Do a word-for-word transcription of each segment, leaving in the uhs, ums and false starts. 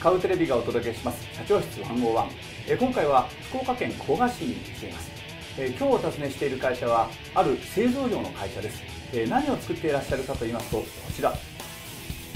買うテレビがお届けします社長室いちまるいち、え今回は福岡県古賀市に来ています。え今日お訪ねしている会社はある製造業の会社です。え何を作っていらっしゃるかといいますと、こちら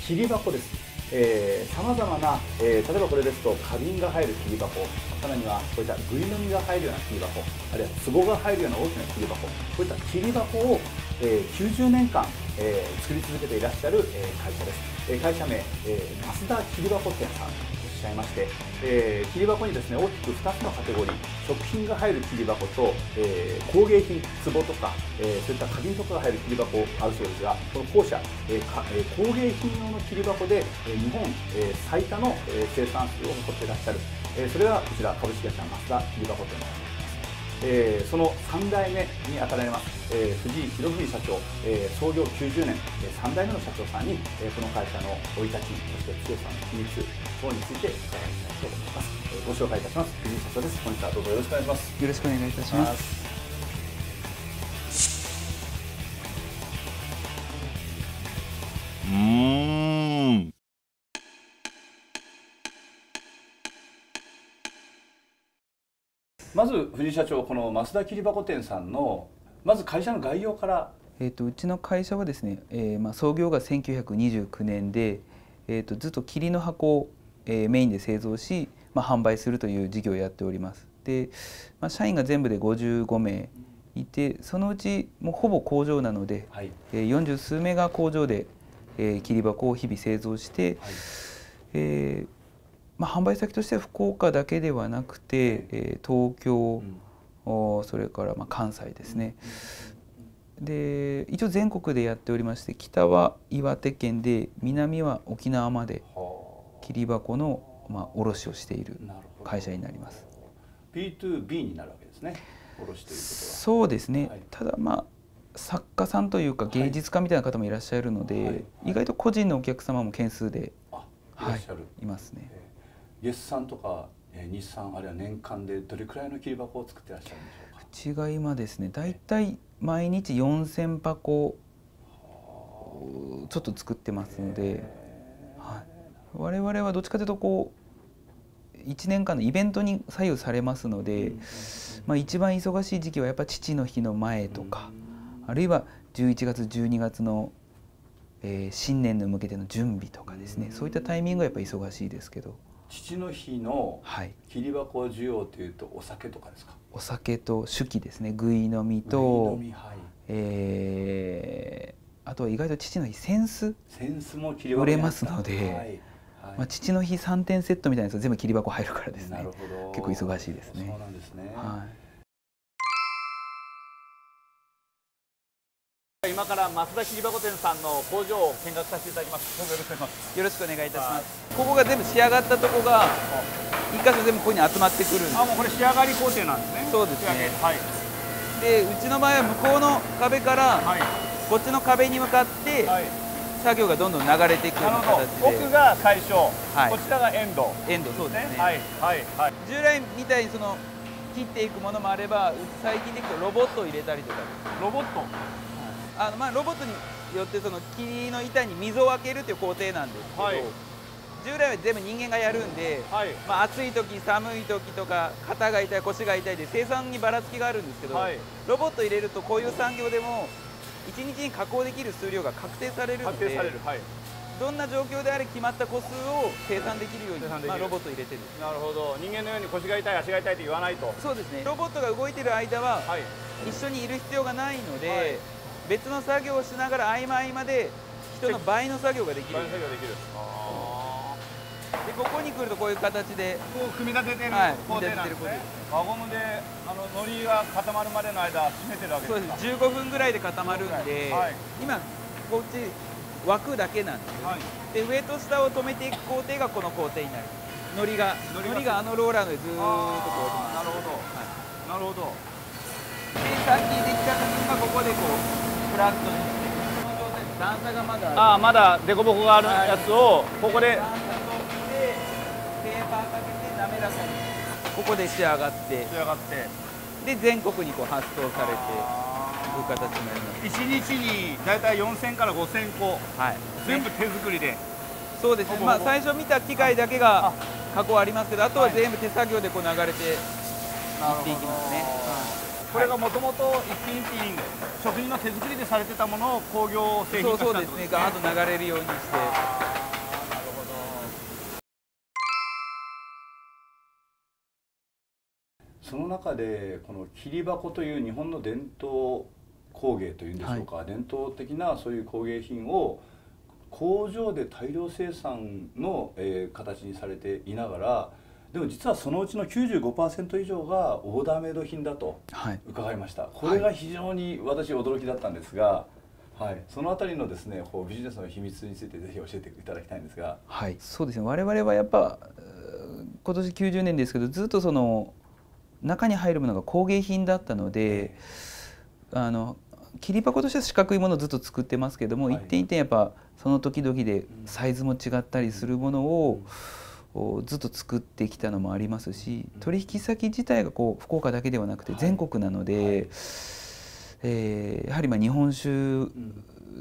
切り箱です。さまざまな、えー、例えばこれですと花瓶が入る切り箱、さらにはこういったぐいの実が入るような切り箱、あるいは壺が入るような大きな切り箱、こういった切り箱を、えー、きゅうじゅうねんかん、えー、作り続けていらっしゃる、えー、会社です。えー、会社名、えー、増田切り箱店さんとおっしゃいまして、えー、切り箱にですね、大きくふたつのカテゴリー、食品が入る切り箱と、えー、工芸品、壺とか、えー、そういった花瓶とかが入る切り箱あるそうですが、この後者、えーえー、工芸品用の切り箱で、えー、日本、えー、最多の、えー、生産数を誇っていらっしゃる、えー、それがこちら株式会社増田切り箱店です。えー、そのさんだいめに当たられます、えー、藤井博文社長、えー、創業きゅうじゅうねん、えー、さんだいめの社長さんに、えー、この会社の生い立ち、そして強さの秘密等について伺いたいと思います。えー、ご紹介いたします藤井社長です。本日はどうぞよろしくお願いします。よろしくお願いいたします。うーん、まず藤井社長、この増田切り箱店さんのまず会社の概要から。えっとうちの会社はですね、えー、まあ創業がせんきゅうひゃくにじゅうきゅうねんで、えっとずっと桐の箱を、えー、メインで製造し、まあ販売するという事業をやっております。で、まあ社員が全部でごじゅうごめいいて、そのうちもうほぼ工場なので、はい、えー、よんじゅうすうめいが工場で、えー、切り箱を日々製造して。はい、えーまあ販売先としては福岡だけではなくて、えー、東京、うん、それからまあ関西ですね、うん、で一応全国でやっておりまして、北は岩手県で南は沖縄まで切り箱のまあ卸をしている会社になります。 ビートゥービー になるわけですね、卸ということは。そうですね、はい、ただまあ作家さんというか芸術家みたいな方もいらっしゃるので、はいはいはい、意外と個人のお客様も件数でいらっしゃる、はい、いますね。えー月産とか日産、あるいは年間でどれくらいの切り箱を作っていらっしゃるんでしょうか。うちが今ですね、だいたい毎日よんせんはこちょっと作ってますので、はい、我々はどっちかというとこういちねんかんのイベントに左右されますので、まあ一番忙しい時期はやっぱ父の日の前とか、あるいはじゅういちがつじゅうにがつのえ新年に向けての準備とかですね、そういったタイミングがやっぱ忙しいですけど。父の日の切り箱需要というと、お酒とかですか。お酒と酒器ですね、ぐいの実と、はい、えー、あとは意外と父の日扇子売れますので、はいはい、まあ、父の日さんてんセットみたいなやつ全部切り箱入るからですね、結構忙しいですね。そうなんですね、はい、今から増田切り箱店さんの工場を見学させていただきます。どうぞよろしくお願いします。よろしくお願いいたします。ここが全部仕上がったとこが一箇所全部ここに集まってくるんです。あ、もうこれ仕上がり工程なんですね。そうですね。はい。で、うちの場合は向こうの壁からこっちの壁に向かって作業がどんどん流れていくような形で。奥が最初、はい、こちらがエンド。エンド、そうですね。はいはいはい。従来みたいにその切っていくものもあれば、最近でいくとロボットを入れたりとか。ロボット。あのまあロボットによってその木の板に溝を開けるという工程なんですけど。はい、従来は全部人間がやるんで、はい、まあ暑い時寒い時とか肩が痛い腰が痛いで生産にばらつきがあるんですけど、はい、ロボット入れるとこういう産業でもいちにちに加工できる数量が確定されるので、はい、どんな状況であれ決まった個数を生産できるように、まあ、ロボット入れてる。なるほど、人間のように腰が痛い足が痛いと言わないと。そうですね、ロボットが動いてる間は一緒にいる必要がないので、はい、別の作業をしながら合間合間で人の倍の作業ができる。でここに来るとこういう形でこう組み立ててる工程なんですね。輪ゴムであののりが固まるまでの間締めてるわけですか。そうです。じゅうごふんぐらいで固まるんで、はい、今こっち枠だけなんですよ、はい、で上と下を止めていく工程がこの工程になる。のりがのりがあのローラーのでずーっとこうやってます。なるほど、はい、なるほど。でさっきできた時がここでこうフラットにして、この状態で段差がまだある、ああまだ凸凹があるやつを、はい、ここでここで仕上がって、仕上がってで全国にこう発送されてという形になります。いちにちにだいたいよんせんからごせんこ、はい、全部手作りで。そうですね、まあ、最初見た機械だけが加工ありますけど、あとは全部手作業でこう流れていっていきますね。これがもともと一品一品職人の手作りでされてたものを工業製品化したんですね。そうですね、ガーッと流れるようにして。なるほど。その中でこの切り箱という日本の伝統工芸というんでしょうか、はい、伝統的なそういう工芸品を工場で大量生産の、えー、形にされていながら、でも実はそのうちの きゅうじゅうごパーセント 以上がオーダーメイド品だと伺いました。はい、これが非常に私驚きだったんですが、はい、そのあたりのですね、こうビジネスの秘密についてぜひ教えていただきたいんですが。はい、そうですね。我々はやっぱ今年きゅうじゅうねんですけど、ずっとその中に入るものが工芸品だったので、あの切り箱としては四角いものをずっと作ってますけども、はい、一点一点やっぱその時々でサイズも違ったりするものをずっと作ってきたのもありますし、取引先自体がこう福岡だけではなくて全国なので、はいはい、えー、やはりまあ日本酒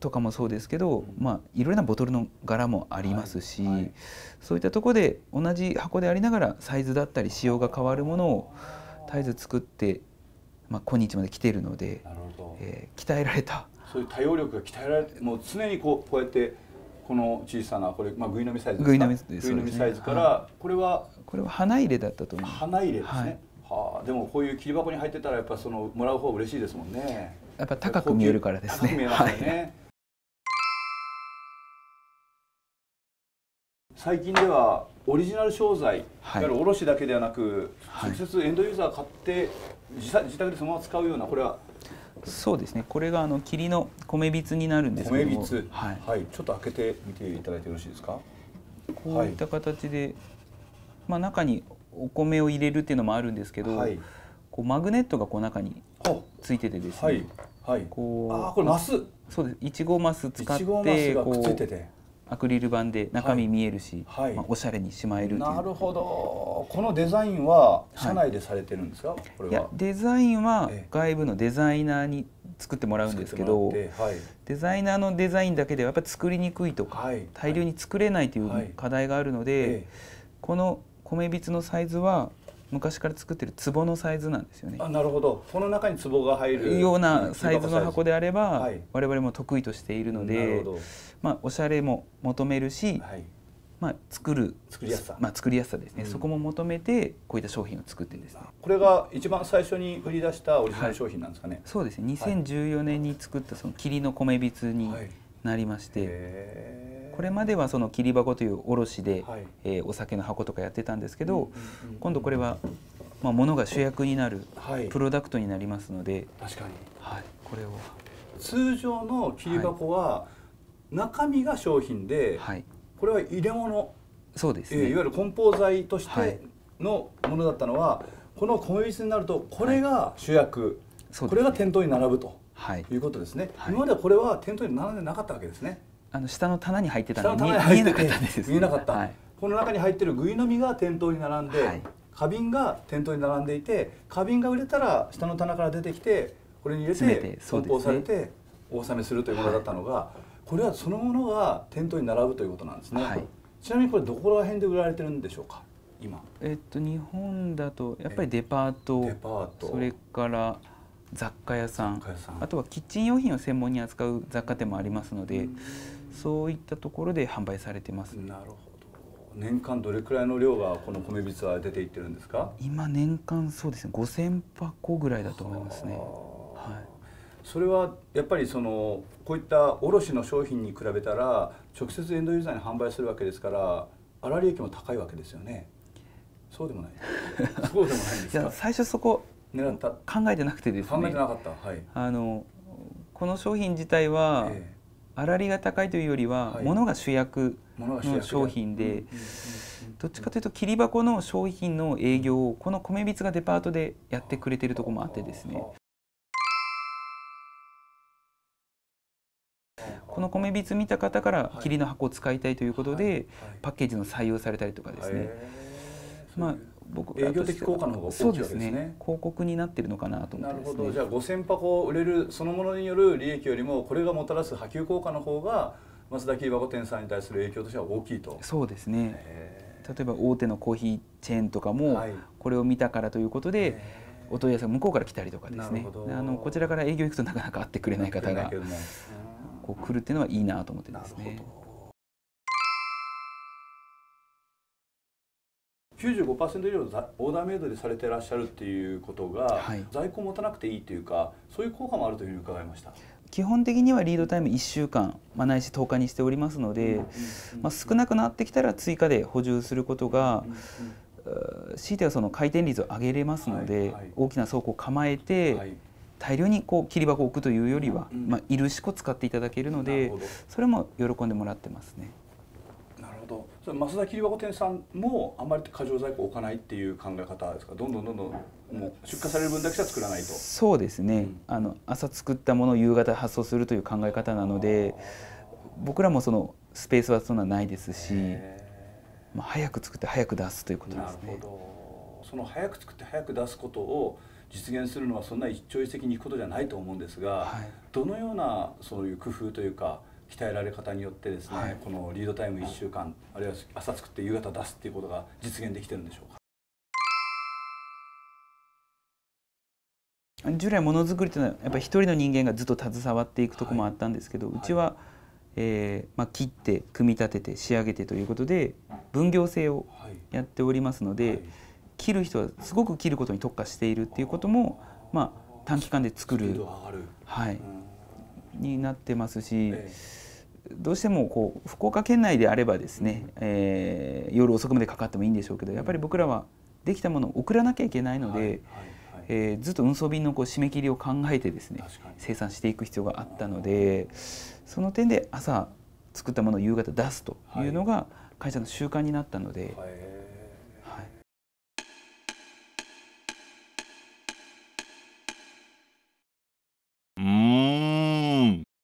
とかもそうですけど、まあ、いろいろなボトルの柄もありますし、はいはい、そういったところで同じ箱でありながらサイズだったり仕様が変わるものを絶えず作って、まあ、今日まで来ているので、えー、鍛えられた。そういう多様力が鍛えられて、もう常にこうこうやってこの小さなこれまあぐい飲みサイズですか。ぐい飲みサイズからこれはこれは花入れだったと思います。花入れですね。はあ、でもこういう切り箱に入ってたらやっぱそのもらう方嬉しいですもんね。やっぱ高く見えるからですね。高く見えますね。最近ではオリジナル商材、いわゆる卸だけではなく直接エンドユーザー買って自宅でそのまま使うようなこれは。そうですね。これがあの霧の米びつになるんですけども、米びつ、はい、はい、ちょっと開けてみていただいてよろしいですか。こういった形で、はい、まあ中にお米を入れるっていうのもあるんですけど、はい、こうマグネットがこう中についててですね、はい、はい、こう、ああこれマス、そうです。いちごマス使って、こうアクリル板で中身見えるし、はい、まあおしゃれにしまえるという。なるほど。このデザインは社内でされてるんですか。はい、これは。いや、デザインは外部のデザイナーに作ってもらうんですけど、はい、デザイナーのデザインだけではやっぱり作りにくいとか、はい、大量に作れないという課題があるので、はいはい、この米びつのサイズは昔から作ってる壺のサイズなんですよね。あ、なるほど。この中に壺が入るようなサイズの箱であれば、はい、我々も得意としているので、なるほど。まあおしゃれも求めるし、はい、まあ作る作りやすさ、まあ作りやすさですね。うん、そこも求めてこういった商品を作ってですね。これが一番最初に売り出したオリジナル商品なんですかね。はい、そうですね。にせんじゅうよねんに作ったその霧の米びつになりまして、はい、これまではその霧箱という卸で、はい、えー、お酒の箱とかやってたんですけど、今度これはまあ物が主役になるプロダクトになりますので、はい、確かに、はい、これを通常の霧箱は、はい、中身が商品で、はい、これは入れ物、そうですね、えー、いわゆる梱包材としてのものだったのは、はい、この米びつになるとこれが主役、はい、そうですね、これが店頭に並ぶと、はい、いうことですね。はい、今まではこれは店頭に並んでなかったわけですね。あの下の棚に入ってたので見えなかったですね。見えなかった、はい、この中に入ってるぐいの実が店頭に並んで、はい、花瓶が店頭に並んでいて、花瓶が売れたら下の棚から出てきてこれに入れて梱包されてお納めするというものだったのが、はい、これはそのものが店頭に並ぶということなんですね。はい、ちなみにこれどこら辺で売られてるんでしょうか。今。えっと日本だとやっぱりデパート、デパート、それから雑貨屋さん、雑貨屋さん、あとはキッチン用品を専門に扱う雑貨店もありますので、うん、そういったところで販売されてます。なるほど。年間どれくらいの量がこの米びつは出ていってるんですか。今年間そうですね、ごせんはこぐらいだと思いますね。はい。それはやっぱりそのこういった卸の商品に比べたら直接エンドユーザーに販売するわけですから、粗利益も高いわけですよね。そうでもない。そうでもないんですか。最初そこ狙った考えてなくてですね。考えてなかった。はい。あのこの商品自体は粗利が高いというよりは物が主役の商品で、どっちかというと切り箱の商品の営業をこの米びつがデパートでやってくれてるところもあってですね。この米びつ見た方から霧の箱を使いたいということでパッケージの採用されたりとかですね。まあ僕営業的効果の方が大きいわけですね。広告になってるのかなと思ってですね。なるほど。じゃあごせんはこ売れるそのものによる利益よりもこれがもたらす波及効果の方が松田キーバコ店さんに対する影響としては大きいと。そうですね。例えば大手のコーヒーチェーンとかもこれを見たからということで、はい、お問い合わせが向こうから来たりとかですね、あのこちらから営業行くとなかなか会ってくれない方がこう来るっていうのはいいなと思ってですね。きゅうじゅうごパーセント 以上オーダーメイドでされてらっしゃるっていうことが、はい、在庫を持たなくていいというか、そういう効果もあるというふうに伺いました。基本的にはリードタイムいっしゅうかん、まあ、ないしとおかにしておりますので、まあ、少なくなってきたら追加で補充することが、強いてはその回転率を上げれますので、はいはい、大きな倉庫を構えて、はい、大量にこう切り箱を置くというよりは、まあ、いるしこ使っていただけるので、それも喜んでもらってますね。増田切り箱店さんもあまり過剰在庫置かないっていう考え方ですか。どんどんどんどんもう出荷される分だけしか作らないと。そうですね、うん、あの朝作ったものを夕方発送するという考え方なので、僕らもそのスペースはそんなないですし、まあ早く作って早く出すということですね。なるほど。その早く作って早く出すことを実現するのはそんな一朝一夕にいくことじゃないと思うんですが、はい、どのようなそういう工夫というか鍛えられ方によってですね、はい、このリードタイムいっしゅうかん、あるいは朝作って夕方出すっていうことが実現できてるんでしょうか。従来ものづくりというのはやっぱり一人の人間がずっと携わっていくところもあったんですけど、はい、うちは、はい、えーまあ、切って組み立てて仕上げてということで分業制をやっておりますので、はい、切る人はすごく切ることに特化しているっていうことも、まあ、短期間で作る。はい、になってますし、どうしてもこう福岡県内であればですね、えー、夜遅くまでかかってもいいんでしょうけど、やっぱり僕らはできたものを送らなきゃいけないので、えー、ずっと運送便のこう締め切りを考えてですね生産していく必要があったので、その点で朝作ったものを夕方出すというのが会社の習慣になったので、はい、